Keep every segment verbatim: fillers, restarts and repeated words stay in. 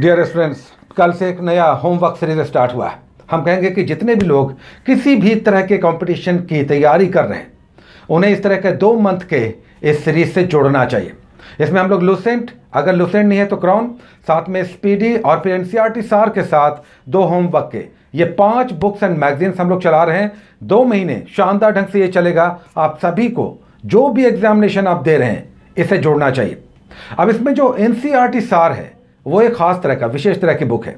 Dear students, कल से एक नया होमवर्क सीरीज स्टार्ट हुआ है। हम कहेंगे कि जितने भी लोग किसी भी तरह के कंपटीशन की तैयारी कर रहे हैं उन्हें इस तरह के दो मंथ के इस सीरीज से जोड़ना चाहिए। इसमें हम लोग लूसेंट, अगर लूसेंट नहीं है तो क्राउन, साथ में स्पीडी और फिर एनसीईआरटी सार के साथ दो होमवर्क के ये पांच बुक्स एंड मैगजीन्स हम लोग चला रहे हैं। दो महीने शानदार ढंग से ये चलेगा। आप सभी को जो भी एग्जामिनेशन आप दे रहे हैं इसे जोड़ना चाहिए। अब इसमें जो एनसीईआरटी सार है वो एक खास तरह का विशेष तरह की बुक है।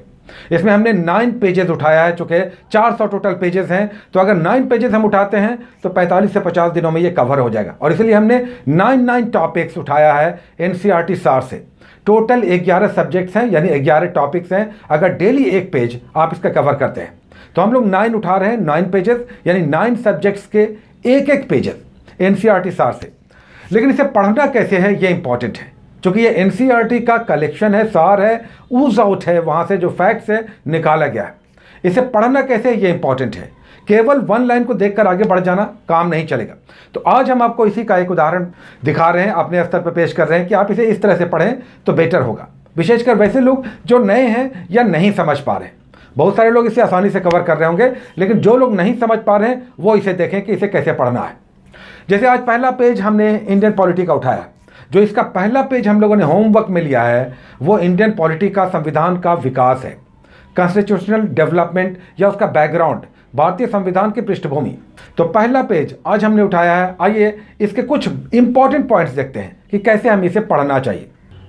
इसमें हमने नाइन पेजेस उठाया है, चूंकि चार सौ टोटल पेजेस हैं, तो अगर नाइन पेजेस हम उठाते हैं तो पैंतालीस से पचास दिनों में ये कवर हो जाएगा। और इसलिए हमने नाइन नाइन टॉपिक्स उठाया है एनसीईआरटी सार से। टोटल ग्यारह सब्जेक्ट्स हैं, यानी ग्यारह टॉपिक्स हैं। अगर डेली एक पेज आप इसका कवर करते हैं तो हम लोग नाइन उठा रहे हैं, नाइन पेजेस यानी नाइन सब्जेक्ट्स के एक एक पेजेस एनसीईआरटी सार से। लेकिन इसे पढ़ना कैसे है ये इंपॉर्टेंट है, क्योंकि ये एनसीईआरटी का कलेक्शन है, सार है, ऊज आउट है, वहाँ से जो फैक्ट्स है निकाला गया है। इसे पढ़ना कैसे ये इंपॉर्टेंट है। केवल वन लाइन को देखकर आगे बढ़ जाना काम नहीं चलेगा। तो आज हम आपको इसी का एक उदाहरण दिखा रहे हैं, अपने स्तर पर पेश कर रहे हैं कि आप इसे इस तरह से पढ़ें तो बेटर होगा, विशेषकर वैसे लोग जो नए हैं या नहीं समझ पा रहे हैं। बहुत सारे लोग इसे आसानी से कवर कर रहे होंगे, लेकिन जो लोग नहीं समझ पा रहे हैं वो इसे देखें कि इसे कैसे पढ़ना है। जैसे आज पहला पेज हमने इंडियन पॉलिटी का उठाया। जो इसका पहला पेज हम लोगों ने होमवर्क में लिया है वो इंडियन पॉलिटी का, संविधान का विकास है, कॉन्स्टिट्यूशनल डेवलपमेंट या उसका बैकग्राउंड, भारतीय संविधान की पृष्ठभूमि। तो पहला पेज आज हमने उठाया है। आइए इसके कुछ इंपॉर्टेंट पॉइंट्स देखते हैं कि कैसे हम इसे पढ़ना चाहिए।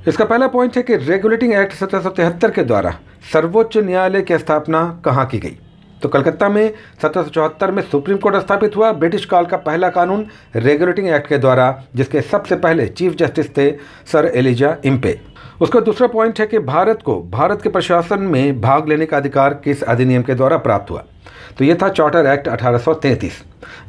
इसका पहला पॉइंट है कि रेगुलेटिंग एक्ट सत्रह सौ तिहत्तर के द्वारा सर्वोच्च न्यायालय की स्थापना कहाँ की गई। तो कलकत्ता में सत्रह सौ चौहत्तर में सुप्रीम कोर्ट स्थापित हुआ। ब्रिटिश काल का पहला कानून रेगुलेटिंग एक्ट के द्वारा, जिसके सबसे पहले चीफ जस्टिस थे सर एलिजा इम्पे। उसका दूसरा पॉइंट है कि भारत को भारत के प्रशासन में भाग लेने का अधिकार किस अधिनियम के द्वारा प्राप्त हुआ। तो ये था चार्टर एक्ट अठारह सौ तैंतीस,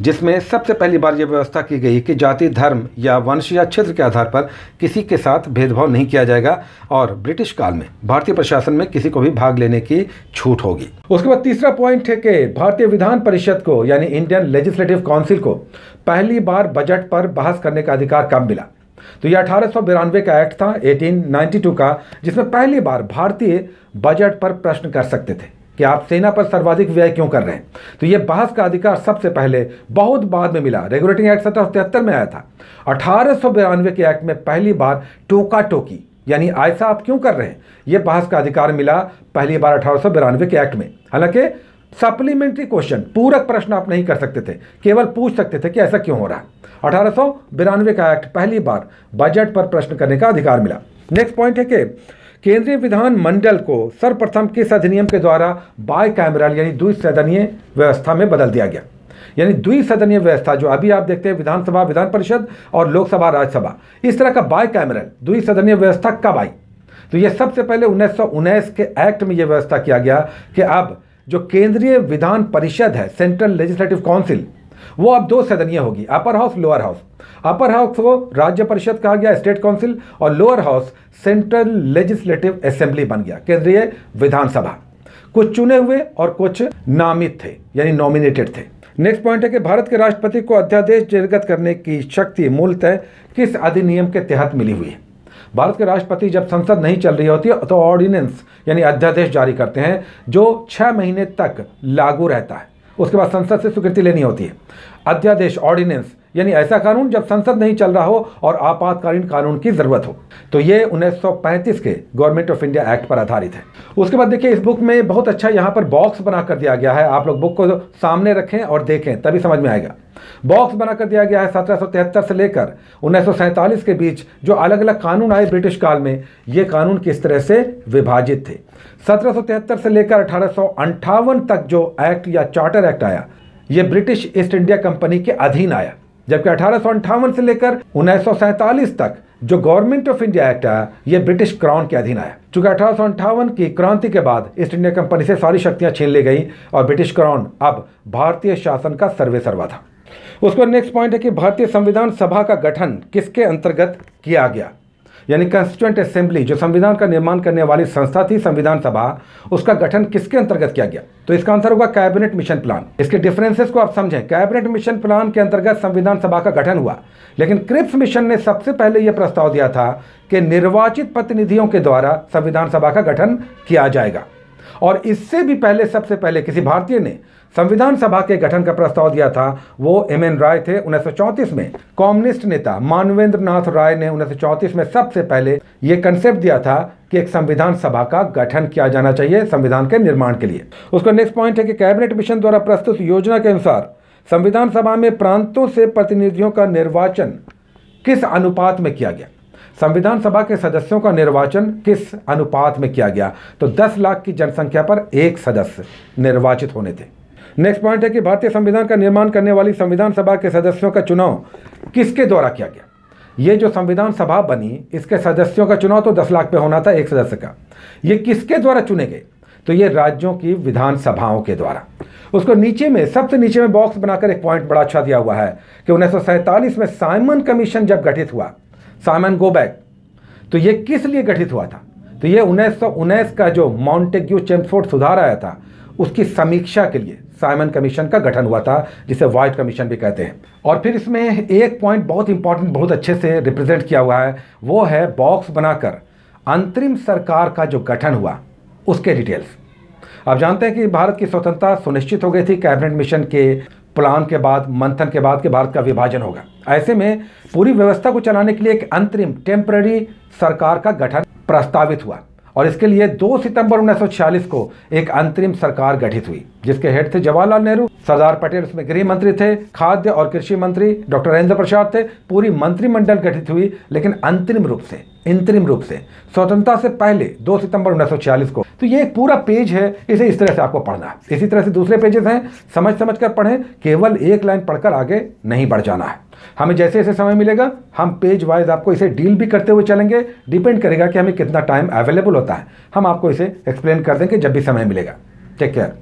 जिसमें सबसे पहली बार यह व्यवस्था की गई कि जाति, धर्म या वंश या क्षेत्र के आधार पर किसी के साथ भेदभाव नहीं किया जाएगा और ब्रिटिश काल में भारतीय प्रशासन में किसी को भी भाग लेने की छूट होगी। उसके बाद तीसरा पॉइंट है कि भारतीय विधान परिषद को, यानी इंडियन लेजिस्लेटिव काउंसिल को, पहली बार बजट पर बहस करने का अधिकार कब मिला। तो यह अठारह सौ बिरानवे का एक्ट था, अठारह सौ बानवे का, जिसमें पहली बार भारतीय बजट पर प्रश्न कर सकते थे कि आप सेना पर सर्वाधिक व्यय क्यों कर रहे हैं। तो यह बहस का अधिकार सबसे पहले बहुत बाद में मिला। रेगुलेटिंग एक्ट सत्रह सौ तिहत्तर में आया था। अठारह सौ बिरानवे के एक्ट में पहली बार टोका टोकी, यानी ऐसा आप क्यों कर रहे हैं, यह बहस का अधिकार मिला पहली बार अठारह सौ बिरानवे के एक्ट में। हालांकि सप्लीमेंट्री क्वेश्चन, पूरक प्रश्न आप नहीं कर सकते थे, केवल पूछ सकते थे कि ऐसा क्यों हो रहा है। अठारह सौ बिरानवे का एक्ट पहली बार बजट पर प्रश्न करने का अधिकार मिला। नेक्स्ट पॉइंट है कि केंद्रीय विधान मंडल को सर्वप्रथम किस अधिनियम के द्वारा बाय कैमरल, यानी द्विसदनीय व्यवस्था में बदल दिया गया। यानी द्विसदनीय व्यवस्था जो अभी आप देखते हैं, विधानसभा, विधान परिषद और लोकसभा, राज्यसभा, इस तरह का बाय कैमरल द्विसदनीय व्यवस्था कब आई। तो यह सबसे पहले उन्नीस सौ उन्नीस के एक्ट में यह व्यवस्था किया गया कि अब जो केंद्रीय विधान परिषद है, सेंट्रल लेजिस्लेटिव काउंसिल, वो अब दो सदनीय होगी, upper house, lower house. Upper house को राज्य परिषद कहा गया, स्टेट काउंसिल, और lower house central legislative assembly बन गया, केंद्रीय विधानसभा। कुछ चुने हुए और कुछ नामित थे, यानी नॉमिनेटेड थे। नेक्स्ट पॉइंट है कि भारत के राष्ट्रपति को अध्यादेश निर्गत करने की शक्ति मूलतः किस अधिनियम के तहत मिली हुई है। भारत के राष्ट्रपति जब संसद नहीं चल रही होती है तो ऑर्डिनेंस, यानी अध्यादेश जारी करते हैं, जो छः महीने तक लागू रहता है। उसके बाद संसद से स्वीकृति लेनी होती है। अध्यादेश, ऑर्डिनेंस, यानी ऐसा कानून जब संसद नहीं चल रहा हो और आपातकालीन कानून की जरूरत हो। तो ये उन्नीस सौ पैंतीस के गवर्नमेंट ऑफ इंडिया एक्ट पर आधारित है। उसके बाद देखिए इस बुक में बहुत अच्छा यहाँ पर बॉक्स बना कर दिया गया है। आप लोग बुक को सामने रखें और देखें तभी समझ में आएगा। बॉक्स बना कर दिया गया है सत्रह सौ तिहत्तर से लेकर उन्नीस सौ सैंतालीस के बीच जो अलग अलग कानून आए ब्रिटिश काल में, ये कानून किस तरह से विभाजित थे। सत्रह सौ तिहत्तर से लेकर अठारह सौ अंठावन तक जो एक्ट या चार्टर एक्ट आया, ये ब्रिटिश ईस्ट इंडिया कंपनी के अधीन आया। जबकि अठारह सौ अंठावन से लेकर उन्नीस सौ सैंतालीस तक जो गवर्नमेंट ऑफ इंडिया एक्ट आया, ये ब्रिटिश क्राउन के अधीन आया। चूंकि अठारह सौ अंठावन की क्रांति के बाद ईस्ट इंडिया कंपनी से सारी शक्तियां छीन ली गई और ब्रिटिश क्राउन अब भारतीय शासन का सर्वे सर्वा था। उसके बाद नेक्स्ट पॉइंट है कि भारतीय संविधान सभा का गठन किसके अंतर्गत किया गया। यानी कंस्टिट्यूएंट असेंबली जो संविधान का निर्माण करने वाली संस्था थी, संविधान सभा, उसका गठन किसके अंतर्गत किया गया? तो इसका आंसर होगा कैबिनेट मिशन प्लान। इसके डिफरेंसेस को आप समझें। कैबिनेट मिशन प्लान के अंतर्गत संविधान सभा का गठन हुआ, लेकिन क्रिप्स मिशन ने सबसे पहले यह प्रस्ताव दिया था कि निर्वाचित प्रतिनिधियों के द्वारा संविधान सभा का गठन किया जाएगा। और इससे भी पहले सबसे पहले किसी भारतीय ने संविधान सभा के गठन का प्रस्ताव दिया था, वो एम एन राय थे उन्नीस सौ चौंतीस में। कम्युनिस्ट नेता मानवेंद्र नाथ राय ने उन्नीस सौ चौंतीस में सबसे पहले ये कंसेप्ट दिया था कि एक संविधान सभा का गठन किया जाना चाहिए संविधान के निर्माण के लिए। उसका नेक्स्ट पॉइंट है कि कैबिनेट मिशन द्वारा प्रस्तुत योजना के अनुसार संविधान सभा में प्रांतों से प्रतिनिधियों का निर्वाचन किस अनुपात में किया गया, संविधान सभा के सदस्यों का निर्वाचन किस अनुपात में किया गया? तो दस लाख की जनसंख्या पर एक सदस्य निर्वाचित होने थे। नेक्स्ट पॉइंट है कि भारतीय संविधान का निर्माण करने वाली संविधान सभा के सदस्यों का चुनाव किसके द्वारा किया गया? ये जो संविधान सभा बनी, इसके सदस्यों का चुनाव तो दस लाख पे होना था एक सदस्य का, ये किसके द्वारा चुने गए? तो ये राज्यों की विधानसभाओं के द्वारा। उसको नीचे में, सबसे नीचे में बॉक्स बनाकर एक पॉइंट बड़ा अच्छा दिया हुआ है कि उन्नीस सौ सैंतालीस में साइमन कमीशन जब गठित हुआ, साइमन गो बैक, तो ये किस लिए गठित हुआ था? तो ये उन्नीस सौ उन्नीस का जो मॉन्टेग्यू-चेम्सफोर्ड सुधार आया था, उसकी समीक्षा के लिए साइमन कमीशन का गठन हुआ था, जिसे व्हाइट कमीशन भी कहते हैं। और फिर इसमें एक पॉइंट बहुत इंपॉर्टेंट, बहुत अच्छे से रिप्रेजेंट किया हुआ है, वो है बॉक्स बनाकर अंतरिम सरकार का जो गठन हुआ उसके डिटेल्स। आप जानते हैं कि भारत की स्वतंत्रता सुनिश्चित हो गई थी कैबिनेट मिशन के प्लान के बाद, मंथन के बाद के भारत का विभाजन होगा। ऐसे में पूरी व्यवस्था को चलाने के लिए एक अंतरिम टेम्पररी सरकार का गठन प्रस्तावित हुआ और इसके लिए दो सितंबर उन्नीस सौ छियालीस को एक अंतरिम सरकार गठित हुई, जिसके हेड थे जवाहरलाल नेहरू, सरदार पटेल उसमें गृह मंत्री थे, खाद्य और कृषि मंत्री डॉक्टर राजेंद्र प्रसाद थे। पूरी मंत्रिमंडल गठित हुई, लेकिन अंतरिम रूप से अंतरिम रूप से स्वतंत्रता से पहले दो सितंबर उन्नीस सौ छियालीस को। तो ये एक पूरा पेज है, इसे इस तरह से आपको पढ़ना है। इसी तरह से दूसरे पेजेस हैं, समझ समझ कर पढ़ें, केवल एक लाइन पढ़कर आगे नहीं बढ़ जाना है। हमें जैसे जैसे समय मिलेगा हम पेज वाइज आपको इसे डील भी करते हुए चलेंगे। डिपेंड करेगा कि हमें कितना टाइम अवेलेबल होता है, हम आपको इसे एक्सप्लेन कर देंगे जब भी समय मिलेगा। Take care.